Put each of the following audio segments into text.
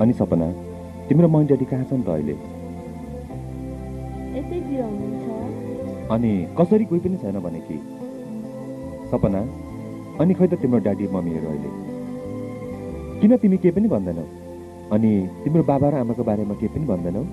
अनि सपना तिम्रो मन जडी कहाँ छन् त अहिले? एतै बिराउनुहुन्छ। अनि कसरी कोही पनि छैन भने कि? सपना अनि खै त तिम्रो ड्याडी मम्मीहरु अहिले किन तिमी के पनि भन्दैनौ? अनि तिम्रो बाबा र आमाको बारेमा के पनि भन्दैनौ?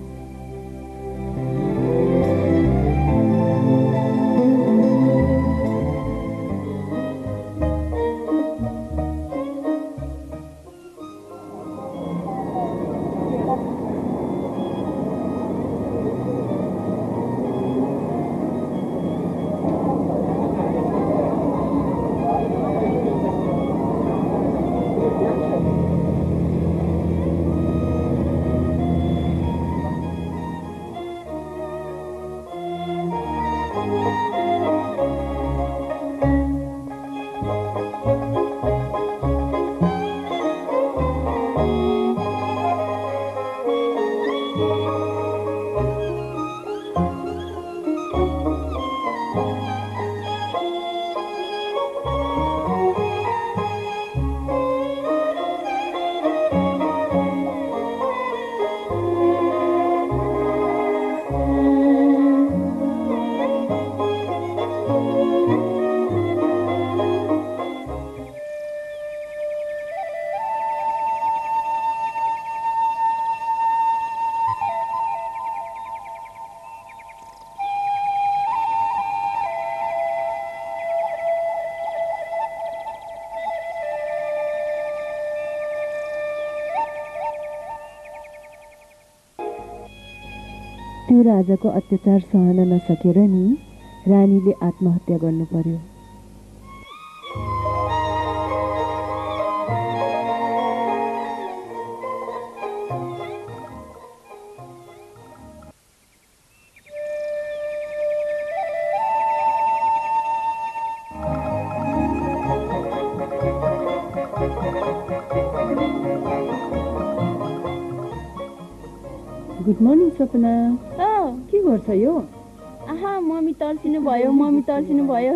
राजा को अत्याचार सहन नसकेर नि रानीले आत्महत्या गर्नु पर्यो। Good morning Sapna. आहा मम्मी तर्सिनु भयो, मम्मी तर्सिनु भयो।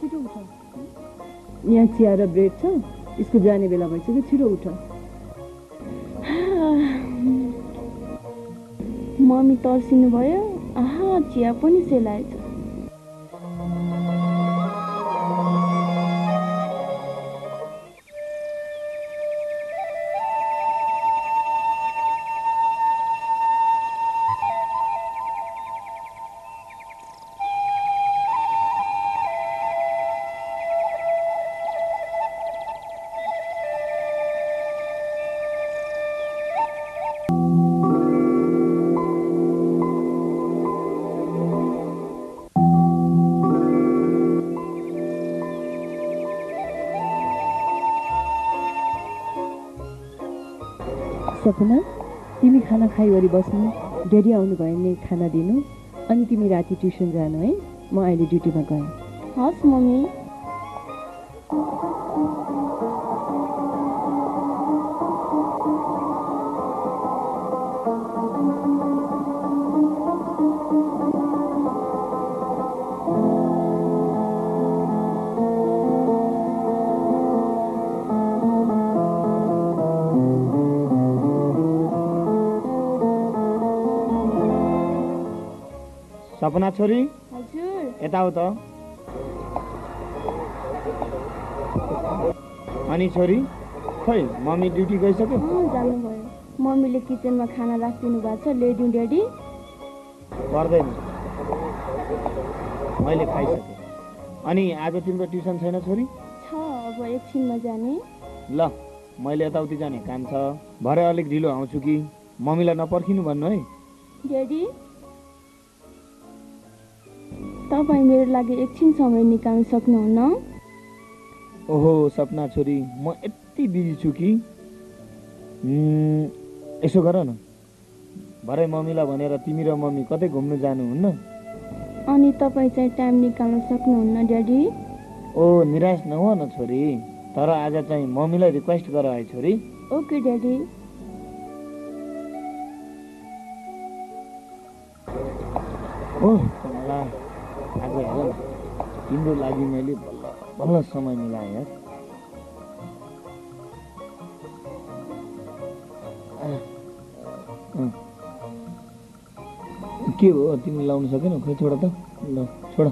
छिटो उठ, यहाँ चिया र ब्रेड छ, स्कुल जाने बेला भइसक्यो, छिटो उठ। मम्मी तर्सिनु भयो। आहा चिया पनि सेलाएछ। सपना तिमी खाना खाइवरी बस्नु, ड्याडी आउनु भयो भने खाना दिनु, अनि तिमी राति ट्युसन जानु है। म अहिले ड्युटीमा गएँ। हस् मम्मी। सपना छोरी यता हो। अनि छोरी खै मम्मी ड्युटी गइसक्यो? जानुभयो। मम्मीले किचनमा खाना राखिदिनु भएको छ, ल्याइदिउँ ड्याडी। गर्दैन, मैले खाइसकेँ। अनि आज तिम्रो ट्युसन छैन छोरी? छ, अब एकछिनमा जाने। ल मैले यताउति जाने काम छ, भरे अलिक ढिलो आउँछु कि। मम्मीलाई नपर्खिनु भन्नु है ड्याडी। तपाईं मेरो लागि एकछिन समय निकाल्न सक्नुहुन्न? ओहो सपना छोरी, म यति बिजी छु कि यसो गर न, भरे मम्मीलाई भनेर तिमी र मम्मी कतै घुम्नु जानुहुन्न? अनि तपाईँ चाहिँ टाइम निकाल्न सक्नुहुन्न ड्याडी? ओ निराश नहो न छोरी, तर आज चाहिँ मम्मीलाई रिक्वेस्ट गर है छोरी। Okay daddy. ओह आज हेर तिम्रो लागि मैले बल्ल बल्ल समय मिलाएँ यार। के हो तिमी लाउनु सकेन? खै छोड त, ल छोड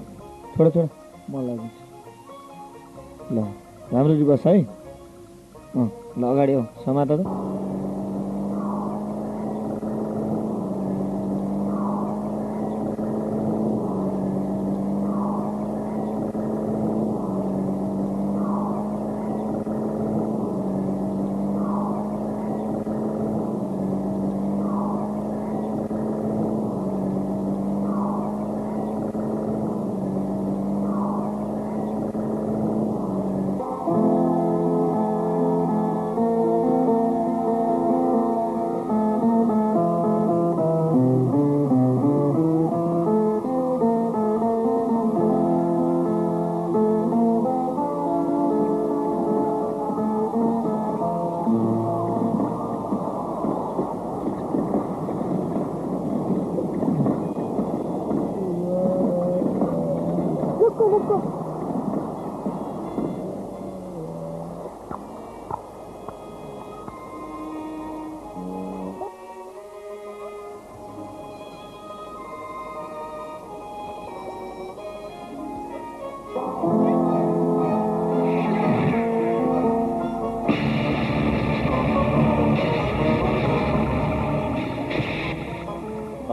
छोड छोड, म लाउँछु। ल राम्ररी बस है। ल अगाडि हो, समात त।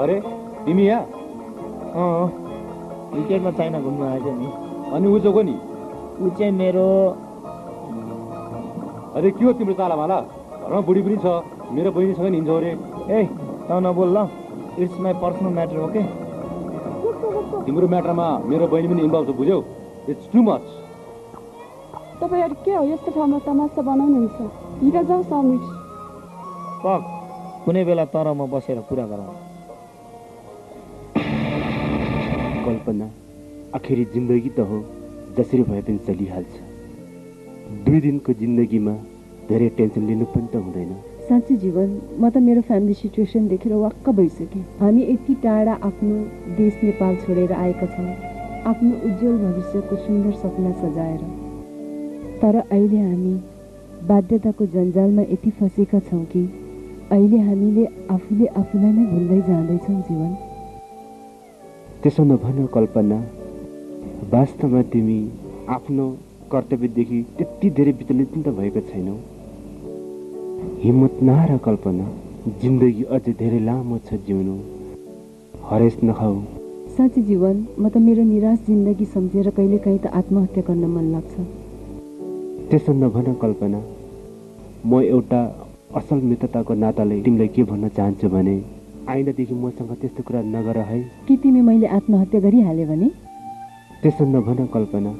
अरे तिमी यहाँ विकेटमा चाइना घुम्न आएको नि? अनि ऊ जोको नि? ऊ चाहिँ मेरो। अरे के हो तिम्रो चाला भाला? घरमा बुढी पनि छ, मेरो बहिनीसँग हिँड्छौ अरे। ए त नबोल ल, it's my personal matter. Okay तिम्रो म्याटरमा मेरो बहिनी पनि इन्भल्भ छ, बुझ्यौ? It's too much. तपाईँहरू के हो यस्तो ठाउँमा तमासा बनाउनुहुन्छ? हिँड जाऊ समिट। पक कुनै बेला तर म बसेर कुरा गरौँ। कल्पना आखिरी जिंदगी तो हो, जसरी भए पनि चलिहाल्छ। दुई दिन को जिंदगी में धेरै टेन्सन लिनु पनि त हुँदैन। साँच्चै जीवन म त मेरो फ्यामिली सिचुएसन देखेर वाक्क भइसके। हामी यति टाढा आफ्नो देश नेपाल छोडेर आएका छौँ, आफ्नो उज्जवल भविष्यको सुन्दर सपना सजाएर। तर अहिले हामी बाध्यताको जंजालमा यति फसेका छौँ कि अहिले हामीले आफूले आफूलाई नै भुल्दै जाँदैछौँ जीवन। त्यसो नभन कल्पना, वास्तवमा तिमी आफ्नो कर्तव्यदेखि त्यति धेरै विचलित त भएको छैनौ। हिम्मत नहार कल्पना, जिन्दगी अझै धेरै लामो छ जिउनु, हरेस नखाऊ। साँच्चै जीवन, म त मेरो निराश जिन्दगी सम्झेर कहिलेकाहीँ त आत्महत्या गर्न मन लाग्छ। त्यसो नभन कल्पना, म एउटा असल मित्रताको नाताले तिमीलाई के भन्न चाहन्छु भने आइन्दादेखि मसँग त्यस्तो कुरा नगर है। कि तिमी मैले आत्महत्या गरिहाले भने? त्यसो नभन कल्पना,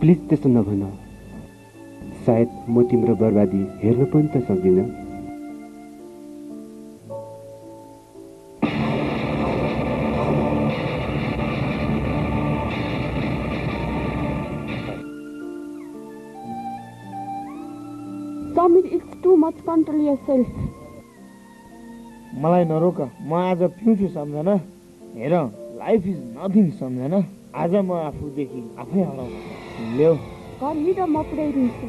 प्लिज त्यसो नभन। सायद म तिम्रो बर्बादी हेर्नु पनि त सक्दिनँ। Control yourself. मलाई नरोका, म आज फ्युचर सम्झन। हेर, लाइफ इज नथिङ सम्झन। आज म आफूदेखि आफै हराउ। ल्याऊ कर हिड, म पुर्याइदिन्छु।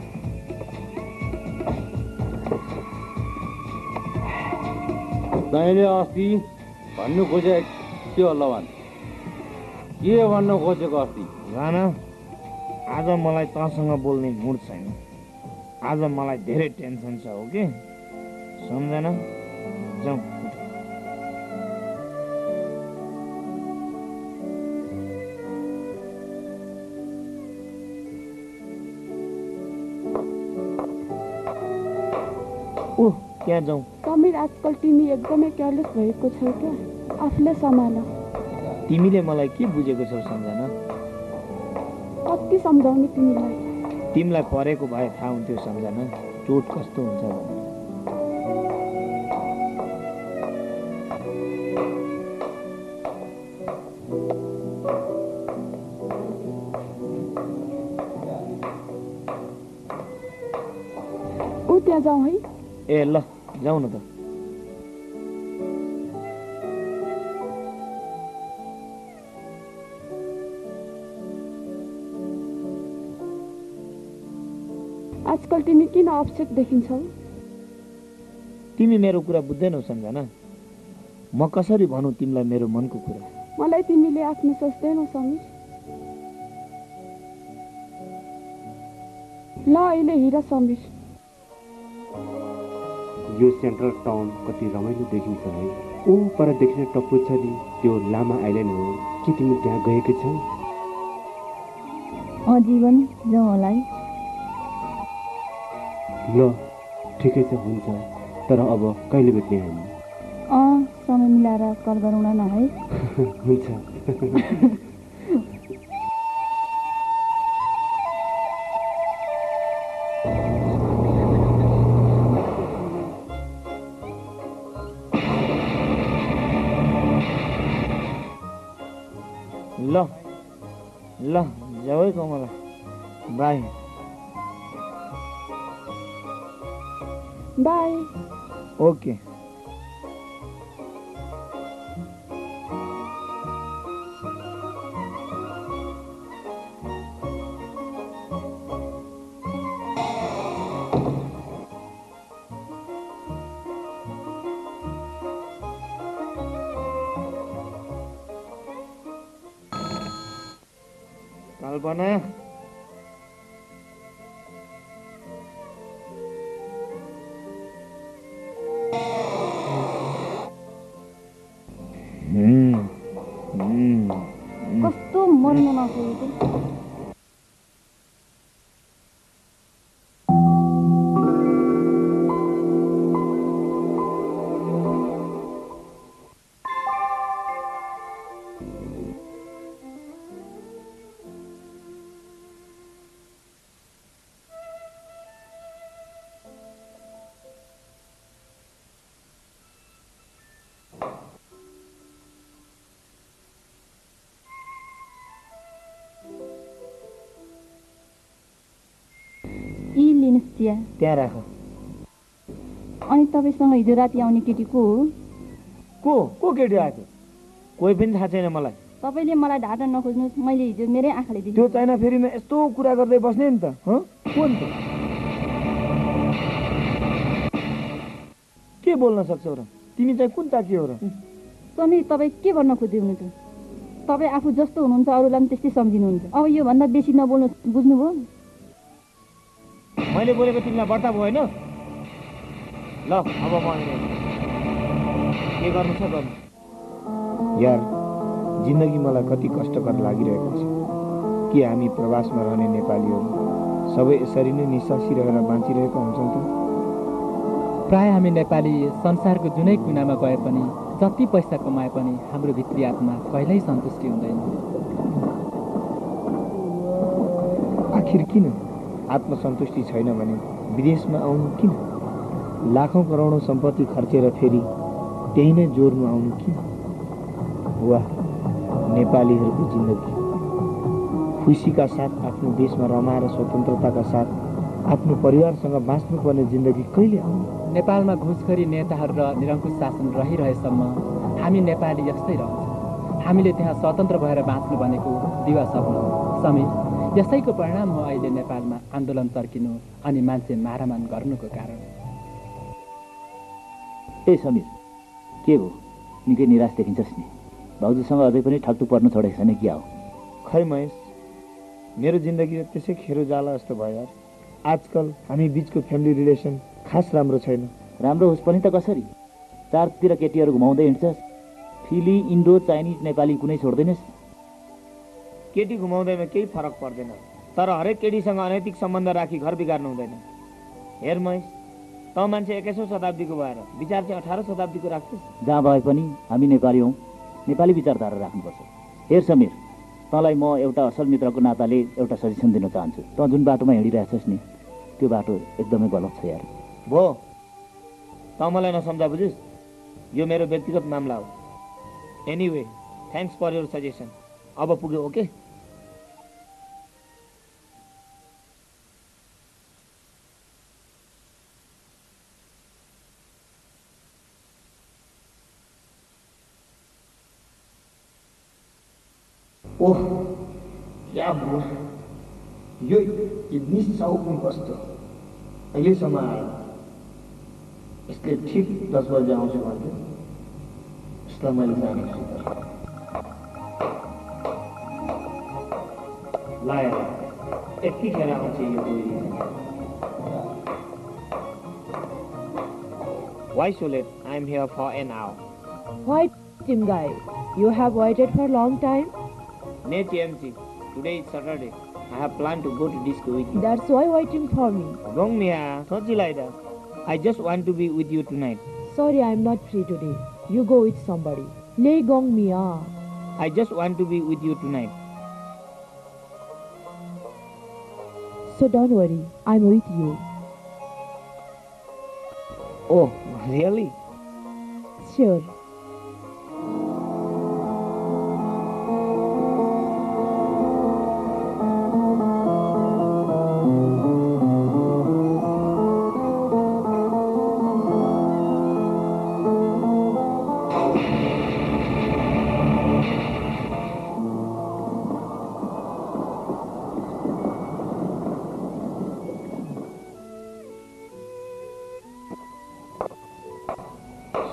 तैँले अस्ति भन्नु खोजे त्यो लवान के भन्नु खोजेको अस्ति? राणा, आज मलाई तँसँग बोल्ने मुड छैन। आज मलाई धेरै टेन्सन छ, ओके? सम्झना, जाऊ। ओ, त्यहाँ जाऊ। समीर, आजकल तिमी एकदमै केयरलेस भएको छौ क्या? आफूलाई सम्हाल। तिमीले मलाई के बुझेको छौ सम्झना? कति सम्झाउने तिमीलाई? तिमीलाई परेको भए थाहा हुन्थ्यो सम्झना, चोट कस्तो हुन्छ भनेर। ऊ त्यहाँ जाउँ है। ए ल, जाउँ न त। आजकल तिमी किन अपसेट देखिन्छौ? तिमी मेरो कुरा बुझ्दैनौ सम्झना। म कसरी भनौँ तिमीलाई मेरो मनको कुरा? मलाई तिमीले आफ्नो सोच्दैनौ समीर। ल अहिले हिरा समीर। यो सेन्ट्रल टाउन कति रमाइलो देखिन्छ है। ऊ पर देखिने टप्पु छ नि, त्यो लामा आइल्यान्ड हो। के तिमी त्यहाँ गएकी छौ? अँ जीवन, जाउँ होला है। ल ठिकै छ, हुन्छ। तर अब कहिले भेट्ने हामी? अँ, समय मिलाएर कल गरौँ न है। हुन्छ। ल ल जाऊ Kamala, bye bye. Okay. Kalpana, त्यहाँ राख। अनि तपाईँसँग हिजो राति आउने केटी को हो? को को केटी आएको? कोही पनि थाहा छैन मलाई। तपाईँले मलाई ढाटा नखोज्नुहोस्, मैले हिजो मेरै आँखाले देखेँ। त्यो चाइना फेरिमा यस्तो कुरा गर्दै बस्ने नि त? को नि त? के बोल्न सक्छौ र तिमी चाहिँ कुन ताकी हो र समी तपाई के गर्न खोज्दै हुनुहुन्छ तपाई आफू जस्तो हुनुहुन्छ अरूलाई पनि त्यस्तै सम्झिनुहुन्छ अब यो भन्दा बेसी नबोल्नु बुझ्नुभयो मैले बोलेको तिमीलाई बर्ता भयो हैन ल अब म के गर्नु छ गर्नु यार जिन्दगी मलाई कति कष्टकर लागिरहेको छ के हामी प्रवासमा रहने नेपालीहरु सबै यसरी नै निसासी रहेर बाँचिरहेको हुन्छौं त प्राय हामी नेपाली संसारको जुनै कुनामा गए पनि जति पैसा कमाए पनि हाम्रो भित्री आत्मा कहिल्यै सन्तुष्टि हुँदैन आखिर किन आत्मसन्तुष्टि छैन भने विदेशमा आउनु किन लाखौं करोडौं सम्पत्ति खर्चेर फेरि त्यही नै जोरमा आउनु किन वाह नेपालीहरुको जिन्दगी खुशीका साथ आफ्नो देशमा रमाएर स्वतन्त्रताका साथ आफ्नो परिवारसँग बाँच्नुपर्ने जिन्दगी कहिले आउने नेपालमा घुसखोरी नेताहरू र निरङ्कुश शासन रहिरहेसम्म हामी नेपाली यस्तै रहन्छौं हामीले त्यहाँ स्वतन्त्र भएर बाँच्नु भनेको दिवा सपना हो समी यसैको परिणाम हो अहिले नेपालमा आन्दोलन चर्किनु अनि मान्छे मारामार गर्नुको कारण ए समीर के हो निकै निराश देखिन्छस् नि भाउजूसँग अझै पनि ठट्टु पर्नु छोडेको छैन कि हो खै महेश मेरो जिन्दगी त्यसै खेरो जाला जस्तो भयो यार आजकल हामी बीचको फ्यामिली रिलेसन खास राम्रो छैन राम्रो होस् पनि त कसरी चारतिर केटीहरू घुमाउँदै हिँड्छस् फिली इन्डो चाइनिज नेपाली कुनै छोड्दैनस् केटी घुमाउँदैमा केही फरक पर्दैन तर हरेक केटीसँग अनैतिक सम्बन्ध राखी घर बिगार्नु हुँदैन हेर महेश त मान्छे 21औं शताब्दीको भएर विचार चाहिँ 18औं शताब्दीको राख्छस् जहाँ भए पनि हामी नेपाली हौं नेपाली विचारधारा राख्नुपर्छ हेर समीर तँलाई म एउटा असल मित्रको नाताले एउटा सजेसन दिन चाहन्छु त जुन बाटोमा हिँडिरहेछस् नि त्यो बाटो एकदमै गलत छ यार भो त मलाई नसम्झा बुझिस् यो मेरो व्यक्तिगत मामला हो anyway thanks for your suggestion अब पुग्यो ओके ओह क्या हुआ यो इतनी साउकन बस्तो अहिले समय आयो यसले ठीक 10 बजे आउँछ भन्थे यसलाई मैले जाने लाए यतिखेर आउँछ यो Why so late? I am here for an hour. Why, Tim guy? You have waited for a long time? Nay, TMC. Today is Saturday. I have planned to go to disco with you. That's why waiting for me. Wrong, Mia. Sorry, Laida. I just want to be with you tonight. Sorry, I am not free today. You go with somebody. Lay gong, Mia. I just want to be with you tonight. So don't worry. I'm with you. Oh, really? Sure.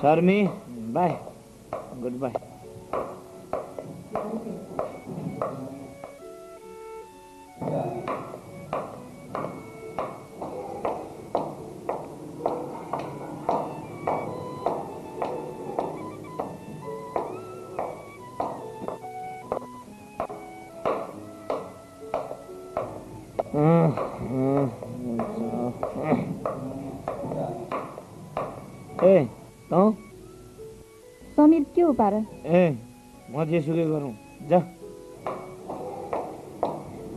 Sarmi, bye. Goodbye. Hey. Huh? Samir के हो पारा ए म जे सुकै गरौ जा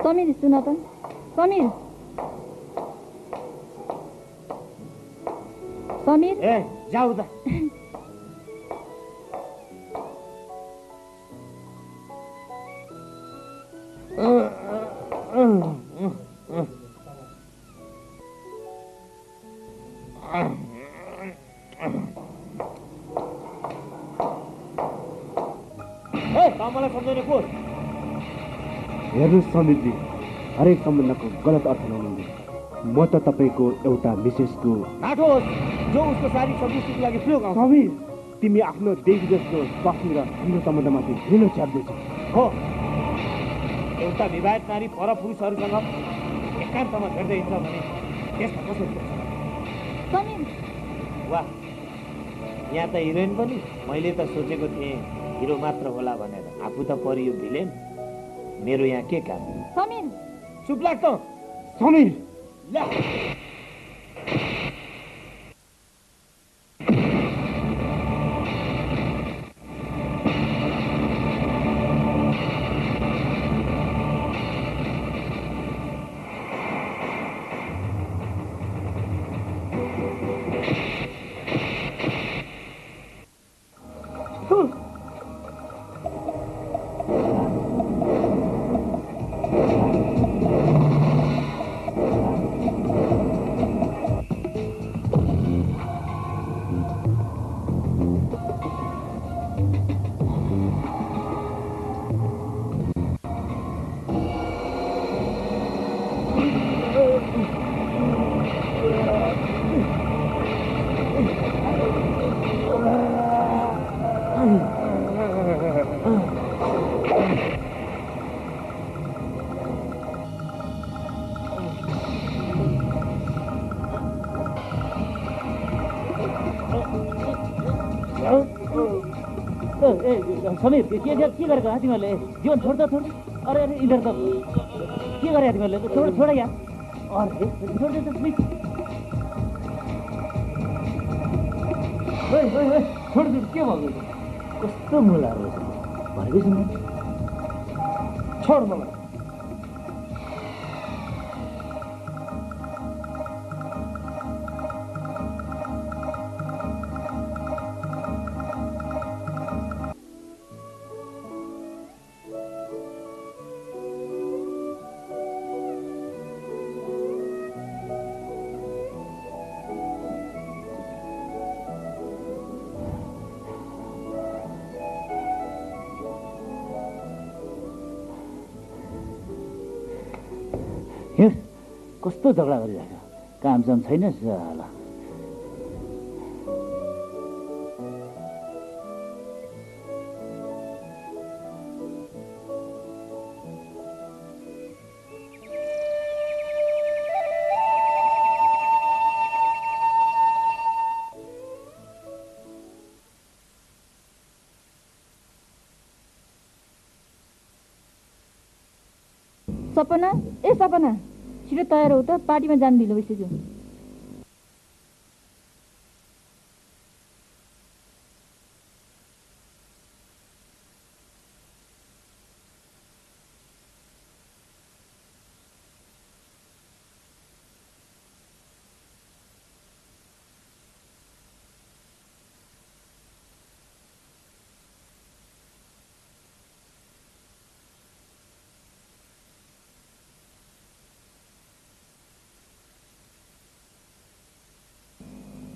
समीर सुन त समीर समीर ए जाऊ त हेर्नु समीर जी हरेक सम्बन्धको गलत अर्थ लगाउनु म त तपाईको एउटा विशेषको नाटो जो उसको सारी सबूत लगे फ्लो गाउँ समीर तिमी आफ्नो देश जस्तो बस्ने र हाम्रो सम्बन्धमाथि ठुलो चाप दिन्छ हो एउटा विवाहित नारी पर पुरुषहरुसँग एकान्तमा भेट्दै छ भने त्यसको कसो हुन्छ समीर वाह यहाँ त हिरोइन पनि मैले त सोचेको थिएँ हिरो मात्र होला भनेर आफू त परियो भिलेन मेरो यहाँ के काम समीर चुप लाग त समीर ला समीर के गरेको हो तिमीले जीवन छोड्दा छोड्दै अरे अरे इधर त के गरे तिमीले छोड छोड यार अरे छोड दे त प्लीज ओइ ओइ छोड दे के भयो कस्तो मुला हो भनेको छैन छोड मलाई कस्तो झगडा गरिरहेको काम जम छैन साला सपना ए सपना छिटो तयार हो त पार्टीमा जान ढिलो भइसक्यो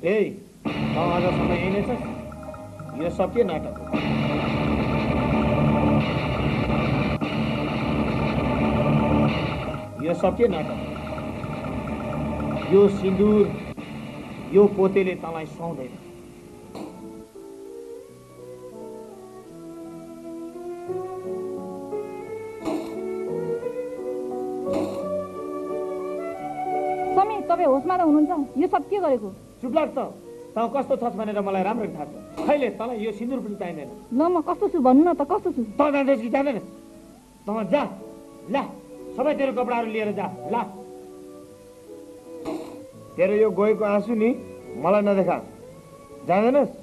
ए आज समय यही नै छ यो सब के नाटक हो यो सब के नाटक यो सिन्दूर यो पोतेले तँलाई सुहाउँदैन समीर तपाईँ होसमा त हुनुहुन्छ यो सब के गरेको चुप लाग्छ तँ कस्तो छस् भनेर मलाई राम्ररी थाहा छ खैले तँलाई यो सिन्दुर पनि चाहिँदैन ल म कस्तो छु भन्नु न त कस्तो छु तँ जाँदैछ कि जाँदैन तँ जा ला सबै तेरो कपडाहरू लिएर जा ला तेरो यो गएको आँसु नि मलाई नदेखा जाँदैनस्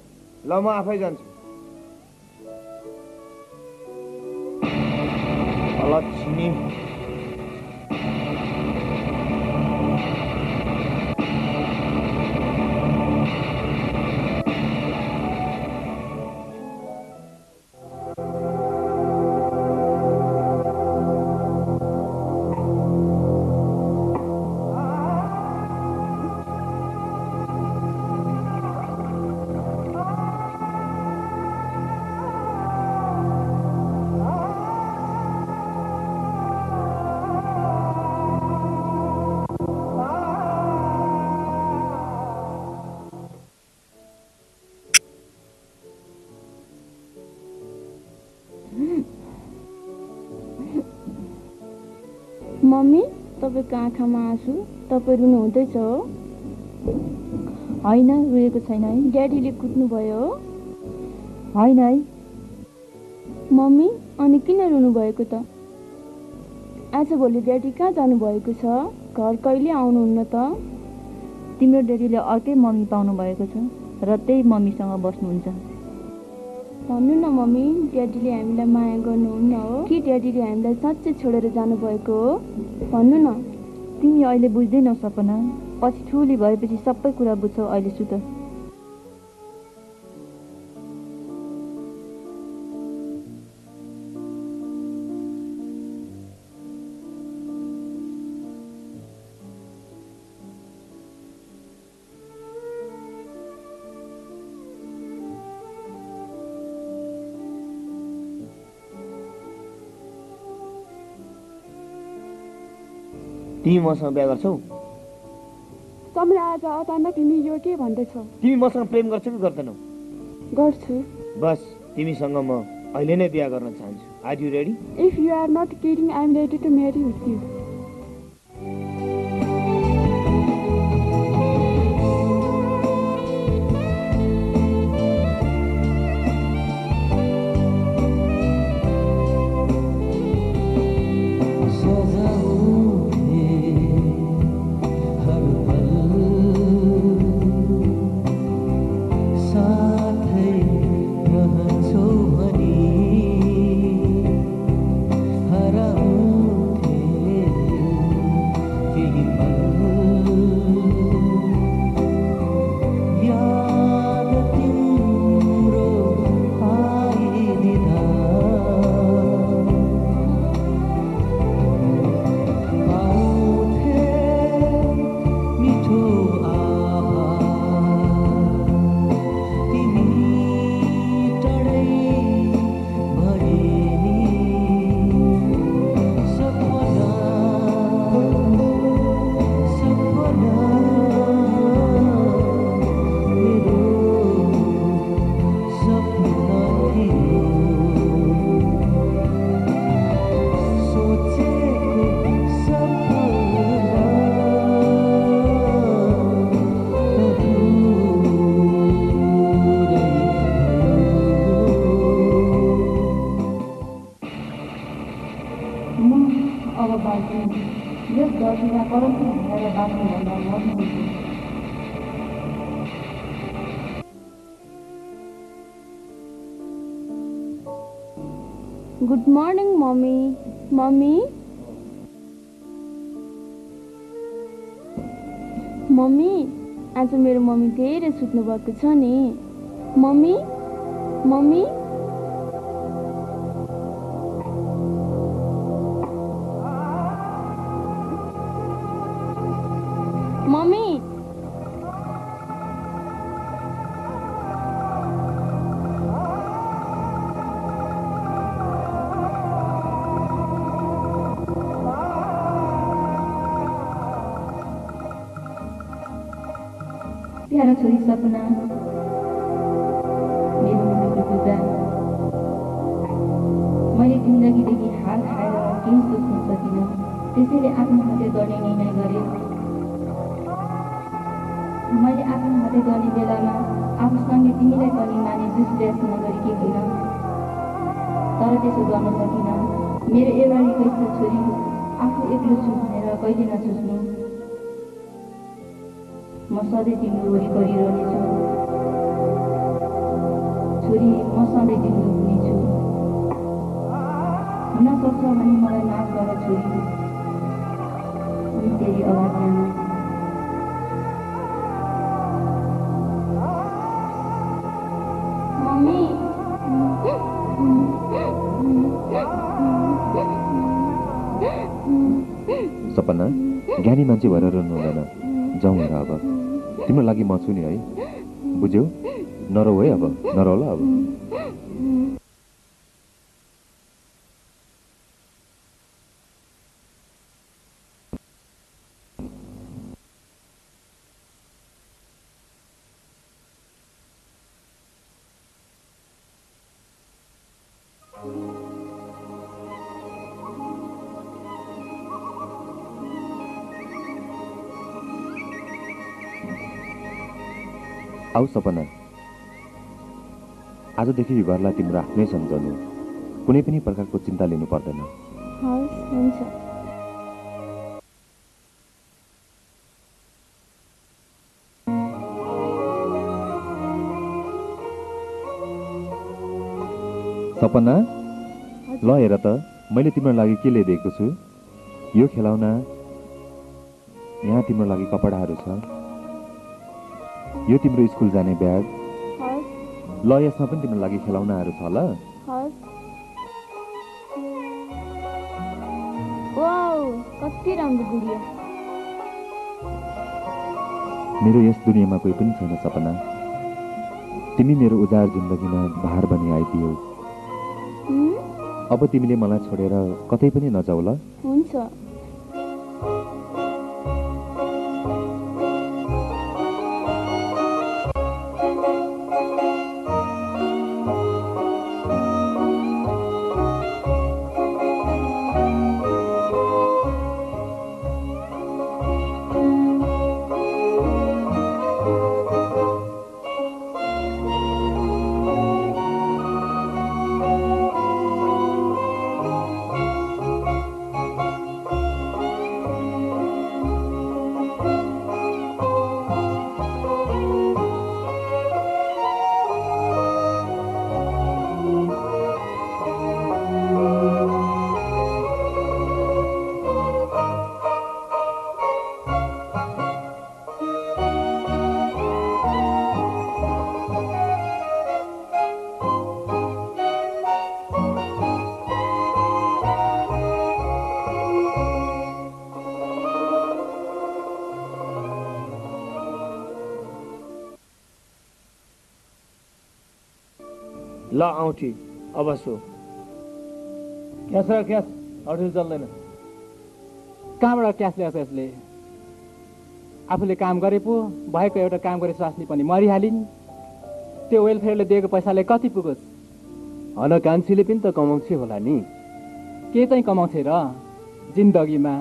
ल म आफै जान्छु लक्ष्मी मम्मी तब काँखामा आँसु तपाईं रुनुहुँदैछ हैन रुएको छैन है ड्याडीले कुट्नु भयो हैन है मम्मी अनि किन रुनु भएको त आज भोलि ड्याडी कहाँ जानु भएको छ घर कहिले आउनुहुन्न त तिम्रो ड्याडीले अर्कै मम्मी पाउनु भएको छ र त्यही मम्मीसँग बस्नुहुन्छ भन्नु न मम्मी ड्याडीले हामीलाई माया गर्नुहुन्न हो कि ड्याडीले हामीलाई साच्चै छोडेर जानु भएको हो भन्नु न तिमी अहिले बुझ्दैनौ सपना पछि ठुली भएपछि सबै कुरा बुझ्छौ अहिले सुत तिमी मसँग बिहा गर्छौ तमले आज अचानक तिमी यो के भन्दैछौ तिमी मसँग प्रेम गर्छौ कि गर्दैनौ गर्छु बस तिमीसँग म अहिले नै बिहा गर्न चाहन्छु are you ready if you are not kidding I am ready to marry with you Good morning, mommy. Mommy? Mommy, आज मेरो मम्मी धेरै सुत्नु भएको छ नि मम्मी मम्मी मम्मी प्यारा छोरी सपना मेरो मुटुको टुक्रा मैले जिन्दगीदेखि हार खाएर केही सोच्न सकिनँ त्यसैले आत्महत्या गर्ने निर्णय गरे मैले आत्महत्या गर्ने बेलामा आफूसँगै तिमीलाई पनि माने विश्वास नगरेकी थिएँ तर त्यसो गर्न सकिनँ मेरो एवारीको इच्छा छोरी आफू एक्लो छु भनेर कहिले नसोच्नु म सधैँ तिम्रो वरिपरि रहनेछु छोरी म सधैँ तिम्रो हुनेछु हुनसक्छ भने मलाई माफ गर छोरी तेरी आवाज सपना ज्ञानी मान्छे भएर रुनु हुँदैन जाउँ र अब तिम्रो लागि म छु नि है बुझ्यौ नरौ है अब नरौ ल अब आऊ सपना आज देखि विवाहलाई तिम्रो आफ्नै सम्झनु कुनै पनि प्रकारको चिन्ता लिनु पर्दैन हवस् हुन्छ सपना ल हेर त मैले तिम्रो लागि के ल्याएको छु यो खेलाउना यहाँ तिम्रो लागि कपडाहरु छ यो तिम्रो स्कूल जाने ब्याग ल यसमा पनि तिम्रो लागि खेलाउनाहरु छ ल वाउ कति राम्रो गुडिया मेरो यस दुनियामा कोही पनि छैन सपना तिमी मेरो उदार जिन्दगीमा भार बनि आइदियौ अब तिमीले मलाई छोडेर कतै पनि नजाऊ ल हुन्छ ला आउठी अब सो क्यास र क्यास अडियो जल्दैन कहाँबाट क्यास ल्याएछ यसले आफूले काम गरे पो भएको एउटा काम गरे स्वास्नी पनि मरिहालिन् त्यो वेलफेयरले दिएको पैसाले कति पुगोस् हन कान्छीले पनि त कमाउँछ होला नि के चाहिँ कमाउँछ र जिन्दगीमा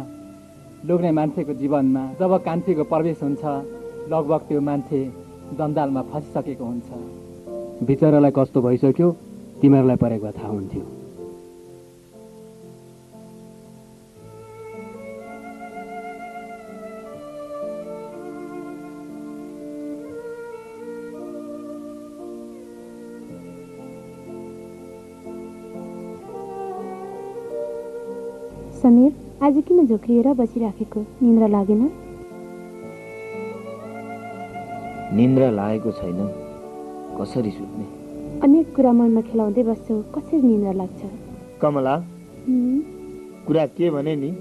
लोग्ने मान्छेको जीवनमा जब कान्छीको प्रवेश हुन्छ लगभग त्यो मान्छे जन्जालमा फसिसकेको हुन्छ बिचारालाई कस्तो भइसक्यो तिमीहरूलाई परेको थाहा हुन्थ्यो समीर आज किन झोक्रिएर बसिराखेको निन्द्रा लागेन निन्द्रा लागेको छैन कसरी सुत्ने अनेक कुरा मनमा खेलाउँदै बस्छौ कसरी निन्द्रा लाग्छ कमला कुरा के भने नि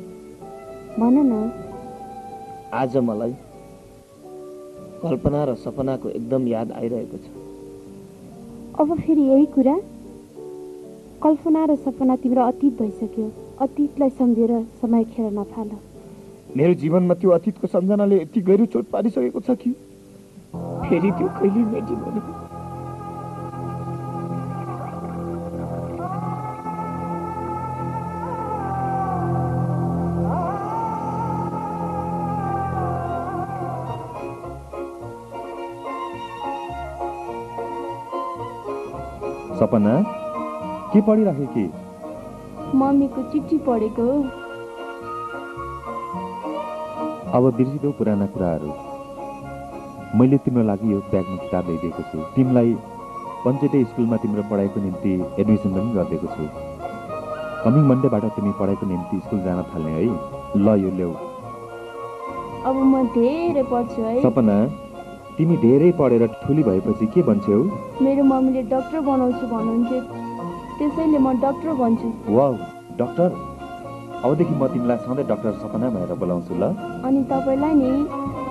भन न आज मलाई कल्पना र सपनाको एकदम याद आइरहेको छ अब फेरि यही कुरा कल्पना र सपना तिम्रो अतीत भइसक्यो अतीतलाई सम्झेर समय खेर नफाल मेरो जीवनमा त्यो अतीतको सम्झनाले यति गहिरो चोट पारिसकेको छ कि फेरि त्यो कहिले भेटी भने सपना के पढिराखे कि मम्मीको चिठी पढेको अब बिर्सिदेऊ पुराना कुराहरू मैले तिम्रो लागि यो ब्यागमा किताब ल्याइदिएको छु तिमीलाई पञ्चेटे स्कुलमा तिम्रो पढाइको निम्ति एडमिसन पनि गरिदिएको छु कमिङ मन्डेबाट तिमी पढाइको निम्ति स्कुल जान थाल्ने है ल यो ल्याऊ अब म धेरै पढ्छु है सपना तिमी धेरै पढेर ठुली भएपछि के बन्छौ मेरो मम्मीले डाक्टर बनाउँछु भन्नुहुन्छ त्यसैले म डाक्टर बन्छु वाउ डाक्टर अबदेखि म तिमीलाई सधैँ डाक्टर सपना भनेर बोलाउँछु ल अनि तपाईलाई नि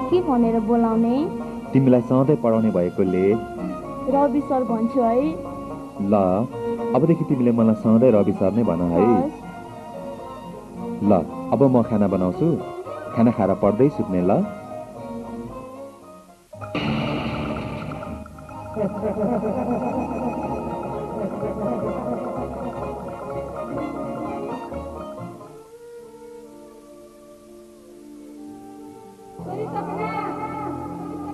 के भनेर बोलाउने तिमीलाई सधैँ पढाउने भएकोले रवि सर भन्छु है ल अबदेखि तिमीले मलाई सधैँ रवि सर नै भन है ल अब म खाना बनाउँछु खाना खाएर पढ्दै सुत्ने ल Sorry, Sapna. Sorry, Sapna.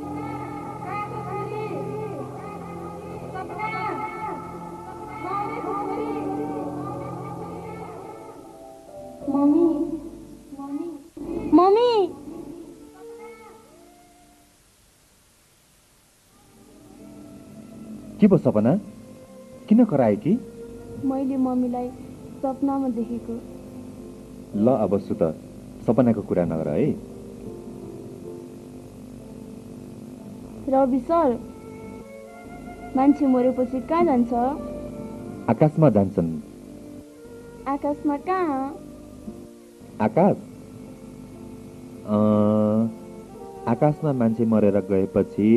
Sorry, Sapna. Mommy! के सपना किन कराए कि मैले मम्मीलाई सपनामा देखेको ल अब सुत सपनाको कुरा नगर है रवि सर मान्छे मरेपछि कहाँ जान्छ आकाशमा जान्छन् आकाशमा कहाँ आकाश आकाशमा मान्छे मरेर गएपछि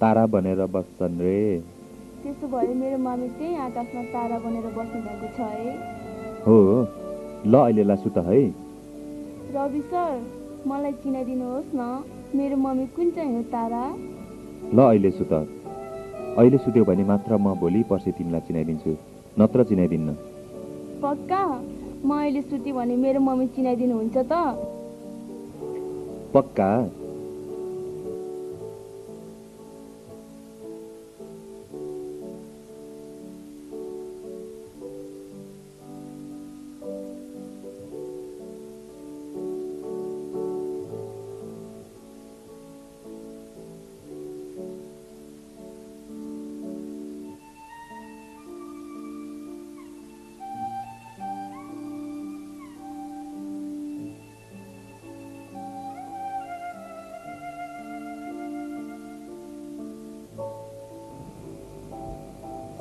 तारा बनेर बस्छन् रे त्यसो भए मेरो मामी त्यही आकाशमा तारा बनेर बस्नु भएको छ है हो ल अहिले ला सुत है रवि सर मलाई चिनाइदिनुहोस् न मेरो मम्मी कुन चाहिँ हो तारा ल अहिले सुत अहिले सुत्यौ भने मात्र म भोलि पर्सि तिमीलाई चिनाइदिन्छु नत्र चिनाइदिन्न पक्का म अहिले सुती भने मेरो मम्मी चिनाइदिनु हुन्छ त पक्का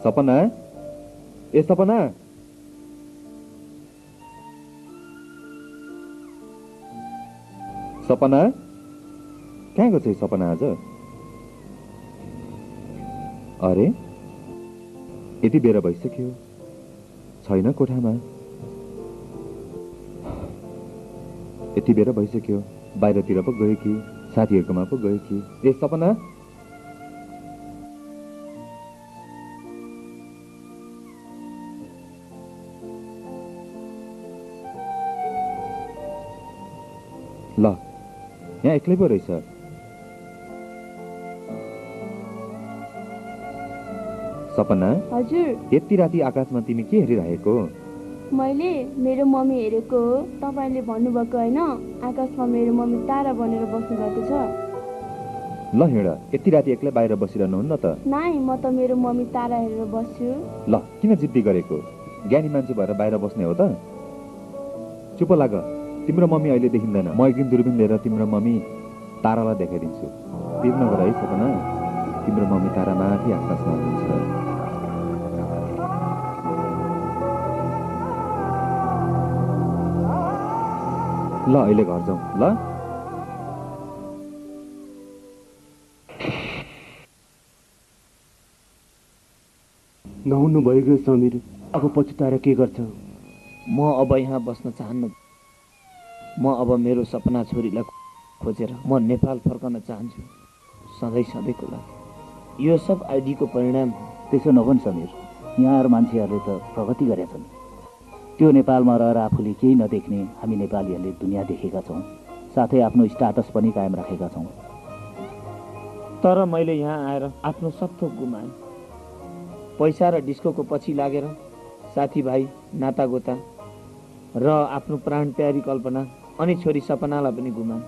सपना ए सपना सपना कहाँ गएको छ सपना आज अरे यति बेर भइसक्यो छैन कोठामा यति बेर भइसक्यो बाहिरतिर पो गयो कि साथीहरूकोमा पो गयो कि ए सपना ल यहाँ एक्लै पो रहेछ सपना हजुर यति राति आकाशमा तिमी के हेरिरहेको मैले मेरो मम्मी हेरेको हो तपाईले भन्नुभएको हैन आकाशमा मेरो मम्मी तारा बनेर बस्नु भएको छ ल हेड यति राति एक्लै बाहिर बसिरहनु हुन्न त नाइ म त मेरो मम्मी तारा हेरेर बस्छु ल किन जिद्दी गरेको ज्ञानी मान्छे भएर बाहिर बस्ने हो त चुप लाग तिम्रो मम्मी अहिले देखिँदैन म एकदिन दूरबीन लिएर तिम्रो मम्मी तारालाई देखाइदिन्छु बिर्न गर है सपना तिम्रो मम्मी तारा माथि आकाशमा हुन्छ ल अहिले घर जाऊ ल नहुनु भइगयो समीर अब पछि तारा के गर्छ म अब यहाँ बस्न चाहन्न म अब मेरो सपना छोरीलाई खोजेर म नेपाल फर्कन चाहन्छु सधैँ सधैँको लागि यो सब आइडीको परिणाम हो त्यसो नभन् समीर यहाँहरू मान्छेहरूले त प्रगति गरेका छन् त्यो नेपालमा रहेर आफूले केही नदेख्ने हामी नेपालीहरूले दुनियाँ देखेका छौँ साथै आफ्नो स्टाटस पनि कायम राखेका छौँ तर मैले यहाँ आएर आफ्नो सबथोक गुमाएँ पैसा र डिस्कोको पछि लागेर साथीभाइ नातागोता र आफ्नो प्राण प्यारी कल्पना अनि छोरी सपनालाई पनि गुमाए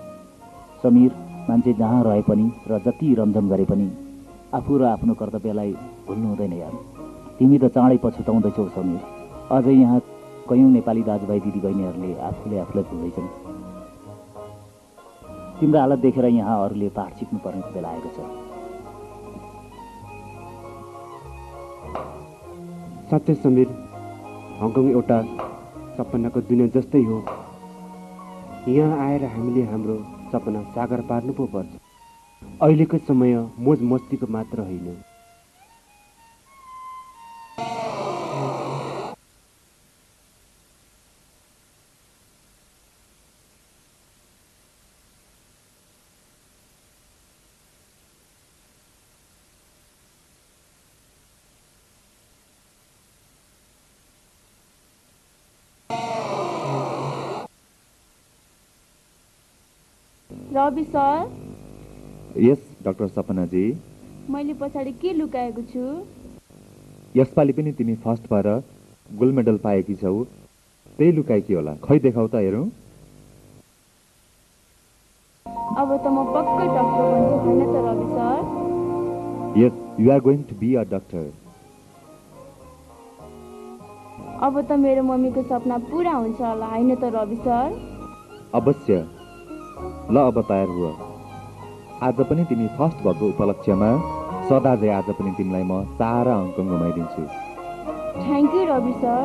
समीर मान्छे जहाँ रहे पनि र जति रमझम गरे पनि आफू र आफ्नो कर्तव्यलाई भुल्नु हुँदैन यार तिमी त चाँडै पछुताउँदैछौ समीर अझै यहाँ कयौँ नेपाली दाजुभाइ दिदीबहिनीहरूले आफूले आफूलाई भुल्दैछन् तिम्रो हालत देखेर यहाँ अरूले पाठ सिक्नुपर्ने बेला आएको छ साँच्चै समीर हङकङ एउटा सपनाको दुनियाँ जस्तै हो यहाँ आएर हामीले हाम्रो सपना सागर पार्नु पो पर्छ अहिलेको समय मोज मस्तीको मात्र होइन Ravi sir yes doctor Sapna ji मैले पछाडी के लुकाएको छु यसपालि पनि तिमी फर्स्ट भएर गोल्ड मेडल पाएकी छौ त्यही लुकाइ के होला खै देखाउ त हेरौं अब त म पक्कै डाक्टर बन्छु हैन त Ravi sir yes you are going to be a doctor अब त मेरो मम्मीको सपना पूरा हुन्छ होला हैन त रवि सर अवश्य ल अब तयार हुआ आज पनि तिमी फर्स्ट भएको उपलक्ष्यमा सदाझै आज पनि तिमीलाई म सारा अंकम घुमाइदिन्छु thank you Ravi sir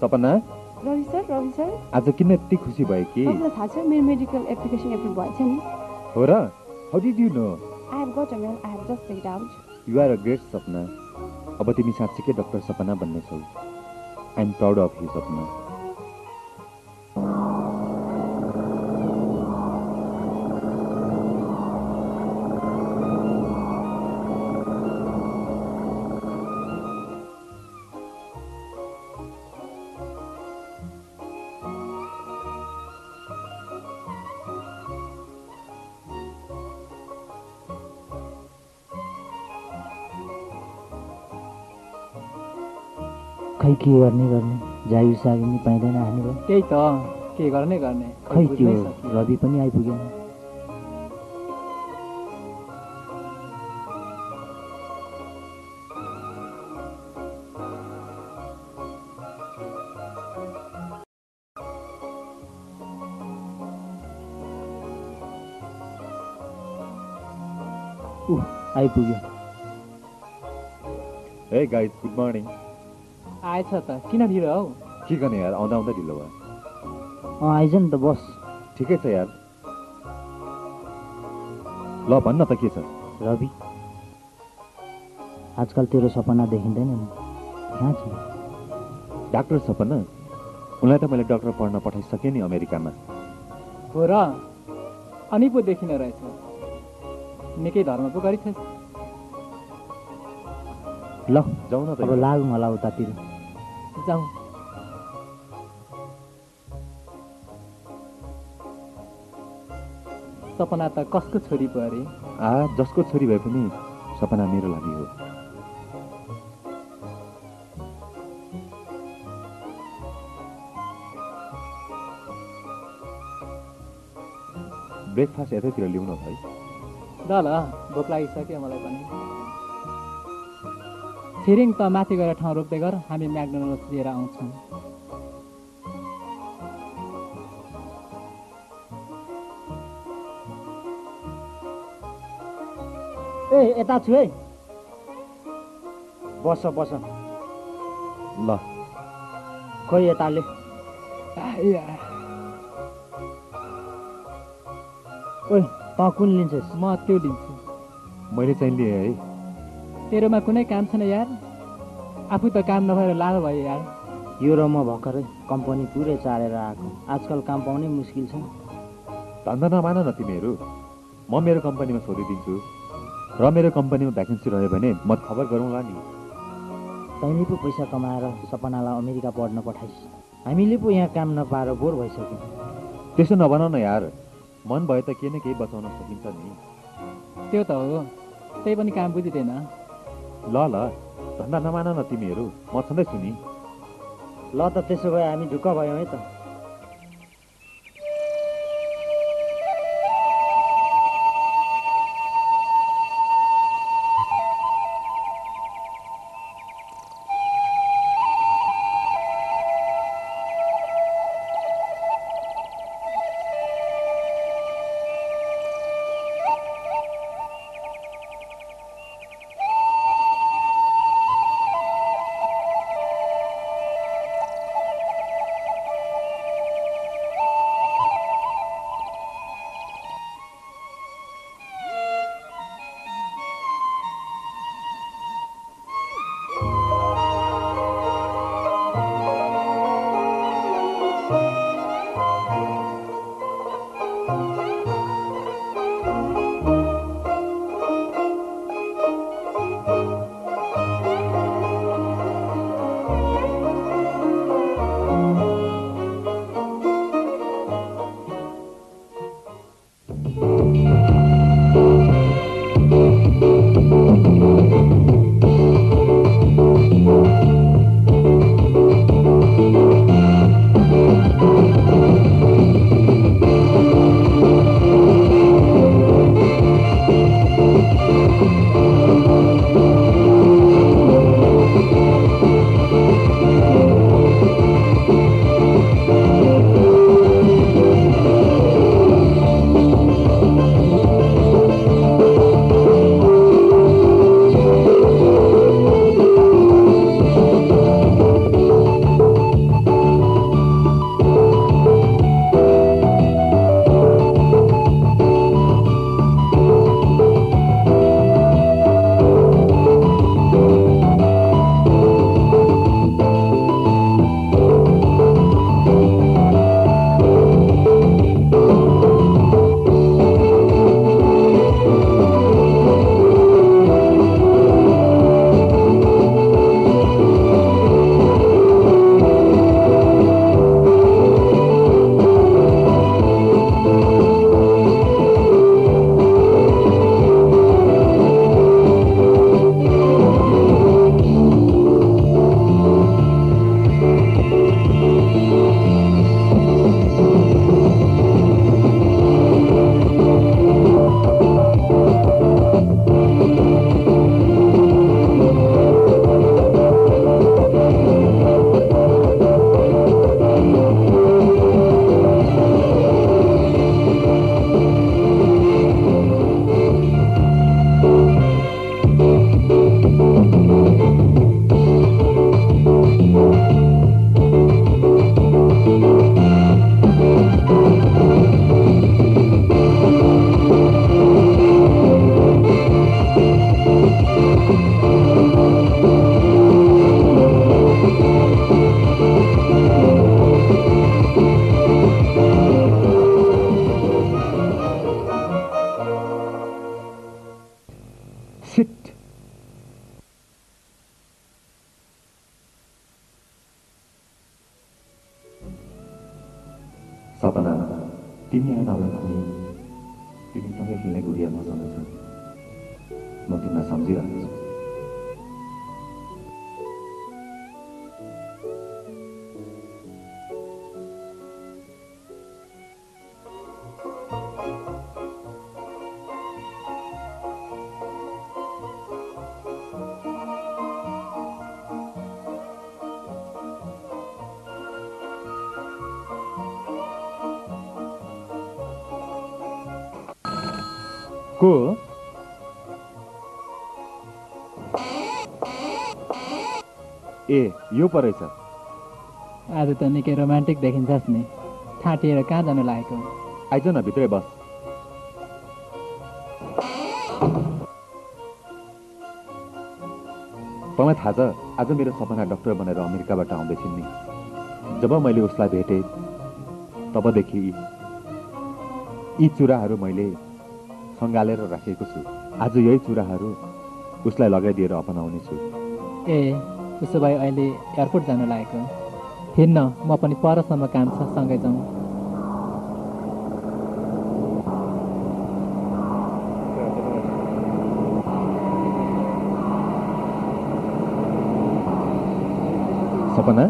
Sapna Ravi sir आज किन यति खुसी भए कि मलाई थाहा छ मेरो मेडिकल एप्लिकेशन एप्रुभ भएछ नि हो र how did you know I have got a mail I have just figured out you are a great Sapna अब तिमी साच्चै डाक्टर सपना बन्ने छौ I am proud of you Sapna के गर्ने जागिर सागिनी पाइदैन हामीलाई त्यही त के गर्ने खै त्यो रवि पनि आइपुगेन आइपुग्यो हे गाइज गुड मर्निङ आएछ त किन ढिलो हौ के गर्ने यार आउँदा आउँदा ढिलो भयो आइज नि त बस ठिकै छ यार ल भन्न त के छ रवि आजकल तेरो सपना देखिँदैन नि कहाँ छ डाक्टर सपना उनलाई त मैले डाक्टर पढ्न पठाइसकेँ नि अमेरिकामा हो र अनि पो देखिन रहेछ निकै धर्म पो गरेछ ल जाउँ न त अब लाग्नु होला उतातिर जाउँ सपना त कसको छोरी पो अरे जसको छोरी भए पनि सपना मेरो लागि हो ब्रेकफास्ट यतैतिर ल्याउनु भाइ ल भोक लागिसक्यो मलाई पनि छिरिङ त माथि गएर ठाउँ रोप्दै गर, हामी म्याकडोनल्ड्स लिएर आउँछौँ। ए यता छु है, बस बस ल, खोइ यताले ओइ त कुन लिन्छस्? म त्यो लिन्छु। मैले चाहिँ लिएँ है। तेरोमा कुनै काम छैन यार, आफू त काम नभएर लाभो भयो यार। यो र म भर्खरै कम्पनी पुरै चालेर आएको, आजकल काम पाउनै मुस्किल छ। धन्दा नमान न तिमीहरू, म मेरो कम्पनीमा सोधिदिन्छु र मेरो कम्पनीमा भ्याकेन्सी रह्यो भने म खबर गरौँला नि। तैँले पो पैसा कमाएर सपनालाई अमेरिका पढ्न पठाइस्, हामीले पो यहाँ काम नपाएर बोर भइसक्यो। त्यसो नभन न यार, मन भयो त केही न केही बचाउन सकिन्छ नि। त्यो त हो, त्यही पनि काम बुझिँदैन। ल ल धन्दा नमान न तिमीहरू, म छँदैछु नि। ल त त्यसो भए हामी ढुक्क भयौँ है त। school. ए यो परेछ आज त निकै रोमान्टिक देखिन्छस् नि ठाटिएर कहाँ जानु लागेको आइज न भित्रै बस मलाई थाहा छ आज मेरो सपना डाक्टर बनेर अमेरिकाबाट आउँदैछिन् नि जब मैले उसलाई भेटे तबदेखि यी चुराहरू मैले संगालेर राखेको छु आज यही चुराहरू उसलाई लगाइदिएर अपनाउने छु ए उसो भए अहिले एयरपोर्ट जान लागेको हिँड्न म पनि परसम्म काम छ सँगै जाउँ सपना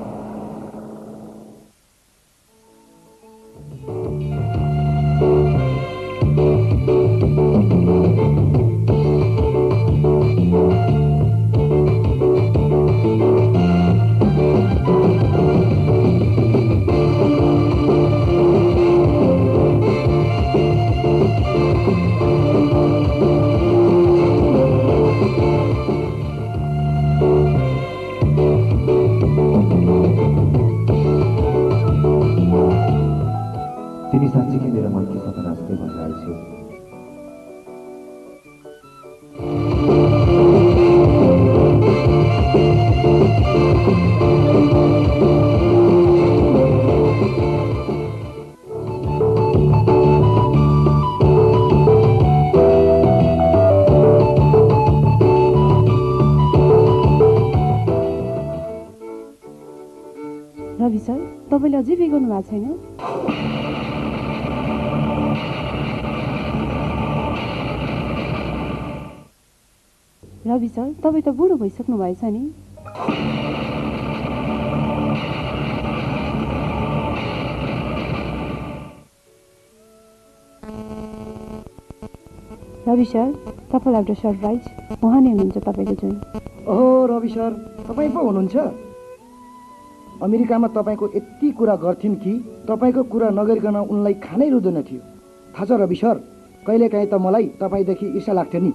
रवि सर तपाई त बुढो भइसक्नु भएछ नि रवि सर तपाईँलाई एउटा सरप्राइज उहाँ नै हुनुहुन्छ तपाईँको जुन ओहो रवि सर तपाईँ पो हुनुहुन्छ अमेरिकामा तपाईँको यति कुरा गर्थिन् कि तपाईँको कुरा नगरिकन उनलाई खानै रुँदैन थियो थाहा छ रवि सर कहिलेकाहीँ त मलाई तपाईँदेखि ईर्ष्या लाग्थ्यो नि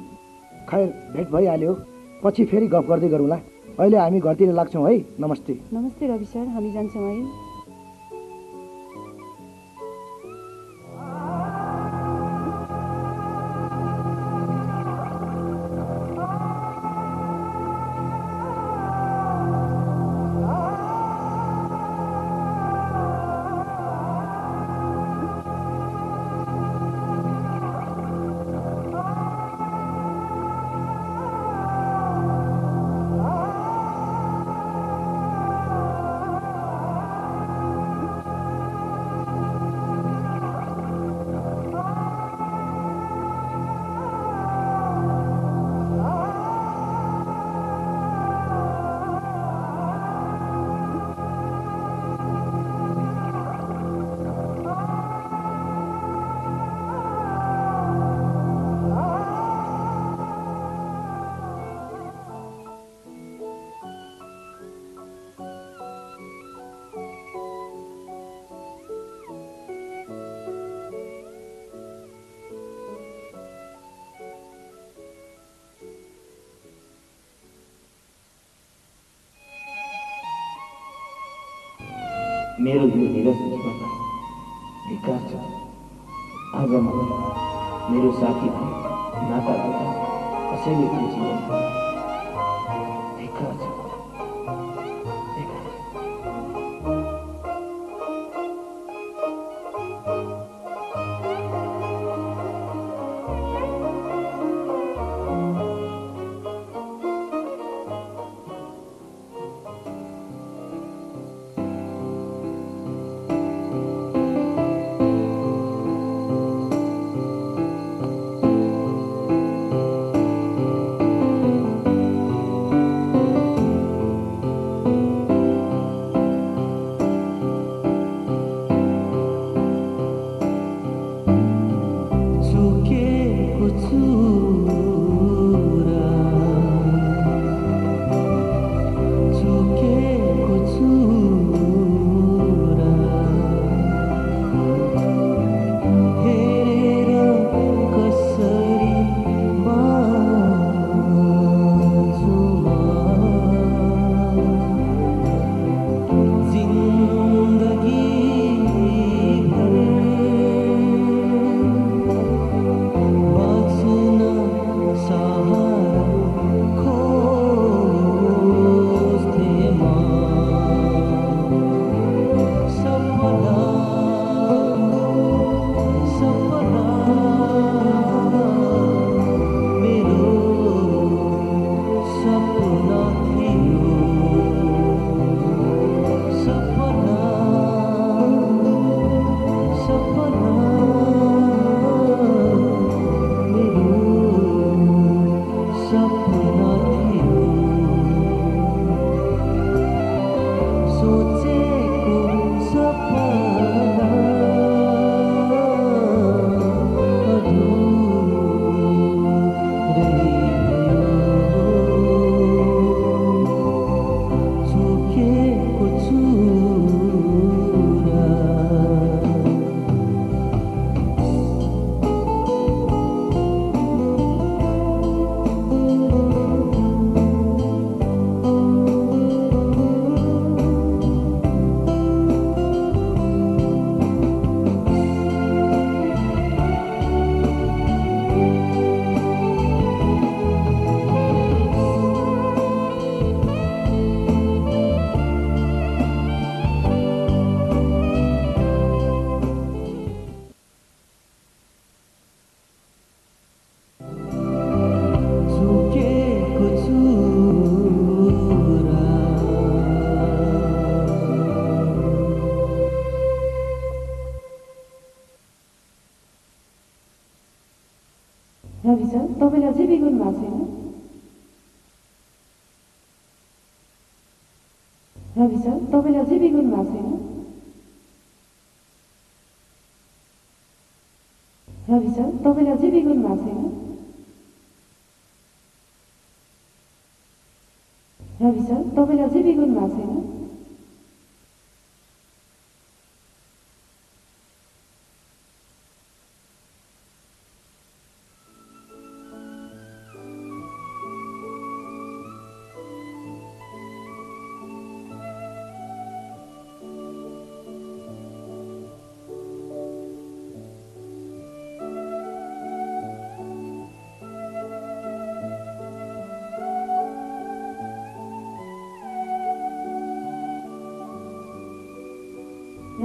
खैर भेट भइहाल्यो पछि फेरि गफ गर्दै गरौँला अहिले हामी घरतिर लाग्छौँ है नमस्ते नमस्ते रवि सर हामी जान्छौँ है मेरो यो निरसमा विकास छ आज म मेरो साथी नातागोता कसैले पनि चिनेन विकास रवि सर तपाईले अझै बिग्रिनु भएको छैन। रवि सर तपाईले अझै बिग्रिनु भएको छैन। रवि सर तपाईले अझै बिग्रिनु भएको छैन।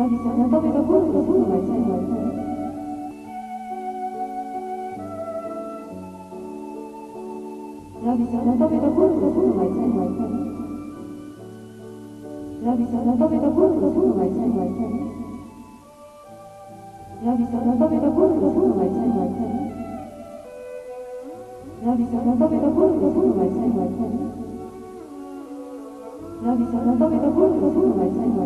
रवि सर तपाईको कुरो बुझ्नु भएको छैन। रवि सर तपाईको कुरो बुझ्नु भएको छैन। रवि सर तपाईको कुरो बुझ्नु भएको छैन। रवि सर तपाईको कुरो बुझ्नु भएको छैन। रवि सर तपाईको कुरो बुझ्नु भएको छैन। रवि सर तपाईको कुरो बुझ्नु भएको छैन। रवि सर तपाईको कुरो बुझ्नु भएको छैन। रवि सर तपाईको कुरो बुझ्नु भएको छैन। रवि सर तपाईको कुरो बुझ्नु भएको छैन। रवि सर तपाईको कुरो बुझ्नु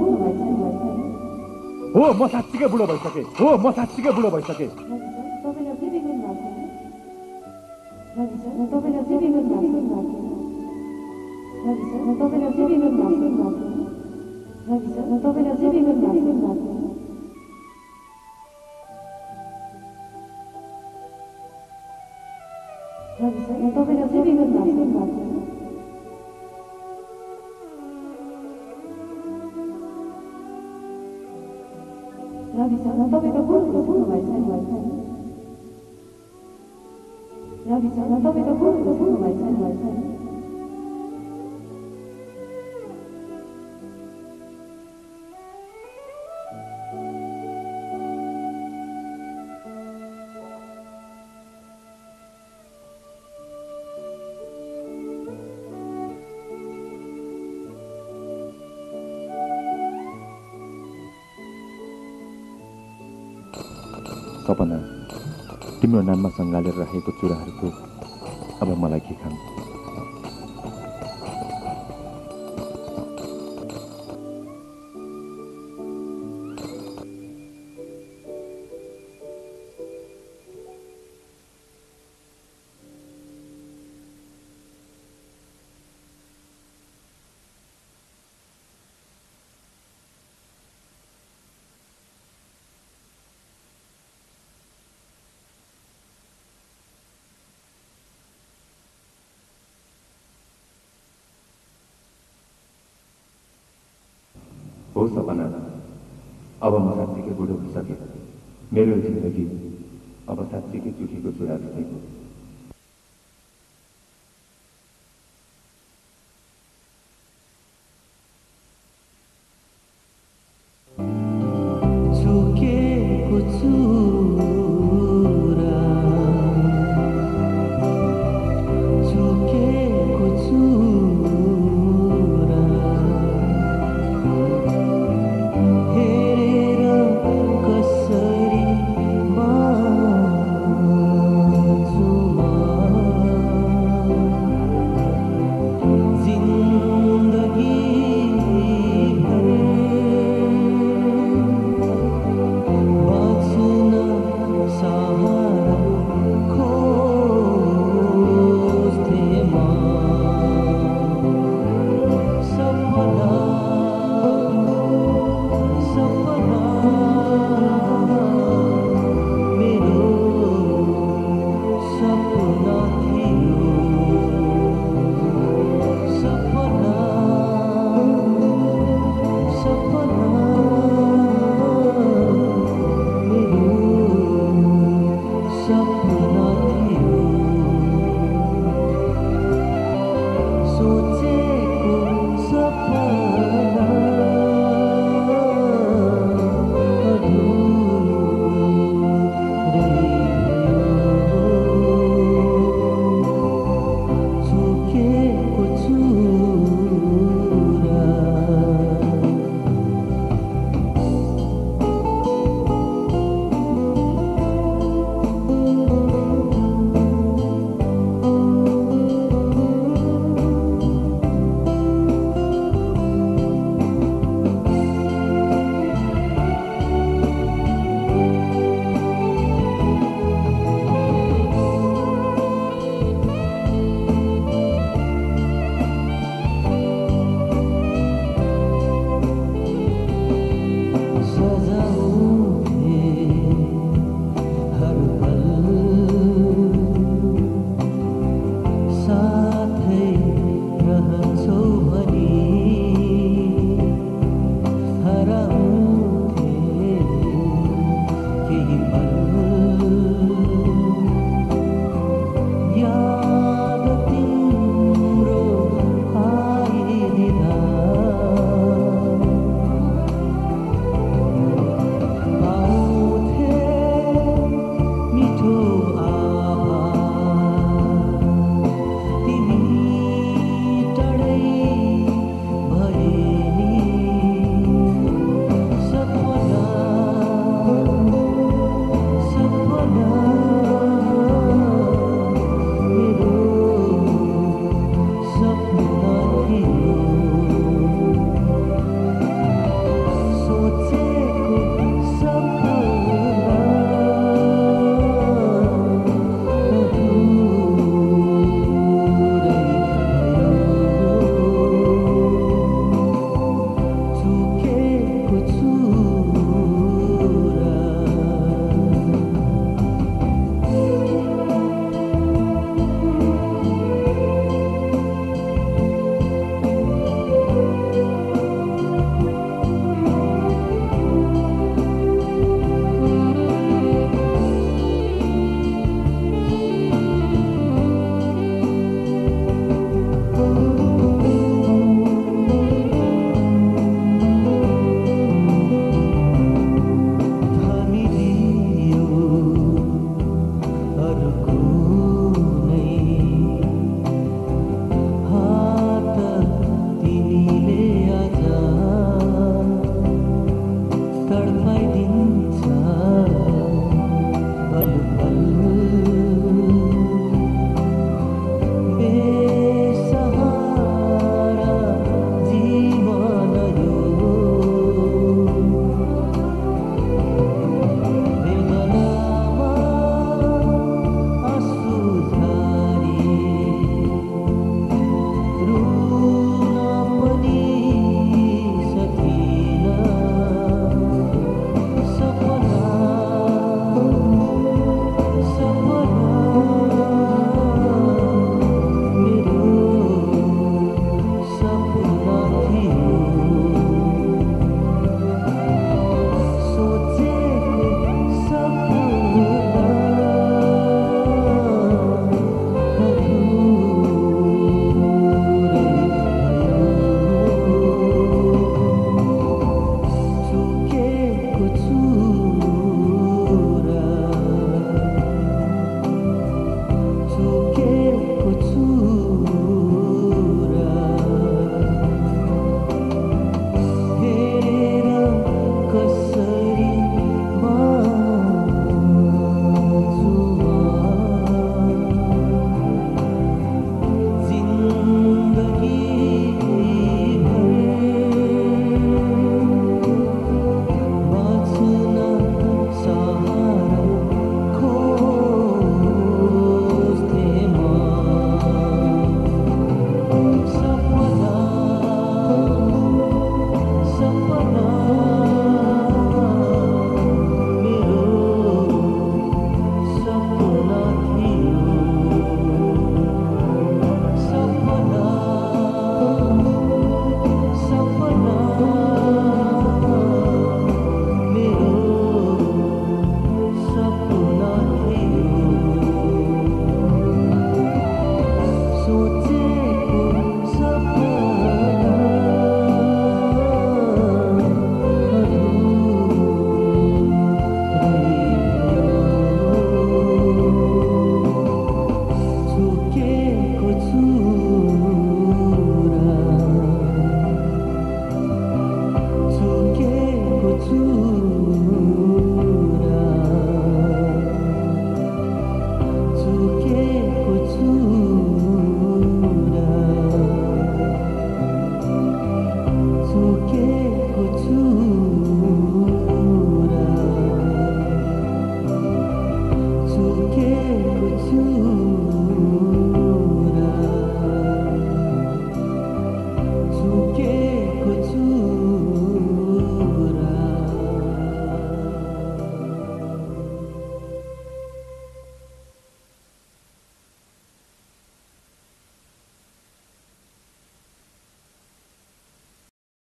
भएको छैन। हो म साच्चीकै बुढो भइसके। हो म साच्चीकै बुढो भइसके। तपाईले अझै बिग्रिनु भएको छैन। रवि सर तपाईले अझै बिग्रिनु भएको छैन। रवि सर तपाईले अझै बिग्रिनु भएको छैन। रवि सर तपाईले अझै बिग्रिनु भएको छैन। रवि सर तपाईले अझै बिग्रिनु भएको छैन। रवि सर तपाईको कुरो बुझ्नु भएको छैन। रवि सर तपाईको कुरो बुझ्नु भएको छैन। सपना तिम्रो नाममा सङ्गालेर राखेको चुराहरूको अब मलाई के खानु। हो सपना अब म साँच्चीकै बुढो भइसकेँ। मेरो जिन्दगी अब साँच्चीकै चुकेको चुरा जस्तै हो।